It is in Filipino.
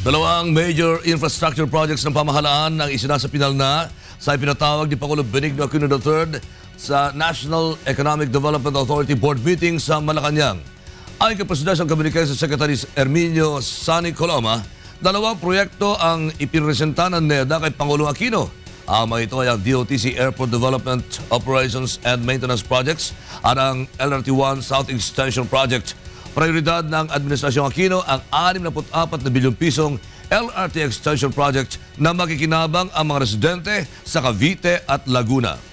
Dalawang major infrastructure projects ng pamahalaan ang isinasapinal na sa ipinatawag ni Pangulong Benigno Aquino III sa National Economic Development Authority Board meeting sa Malacañang. Ayon kay Presidential Communications Secretary Herminio Coloma, dalawang proyekto ang ipinresenta ng NEDA kay Pangulong Aquino. Ama ito ay ang DOTC Airport Development Operations and Maintenance Projects at ang LRT-1 South Extension Project. Prioridad ng Administrasyong Aquino ang 64 na bilyong pisong LRT Extension Project na makikinabang ang mga residente sa Cavite at Laguna.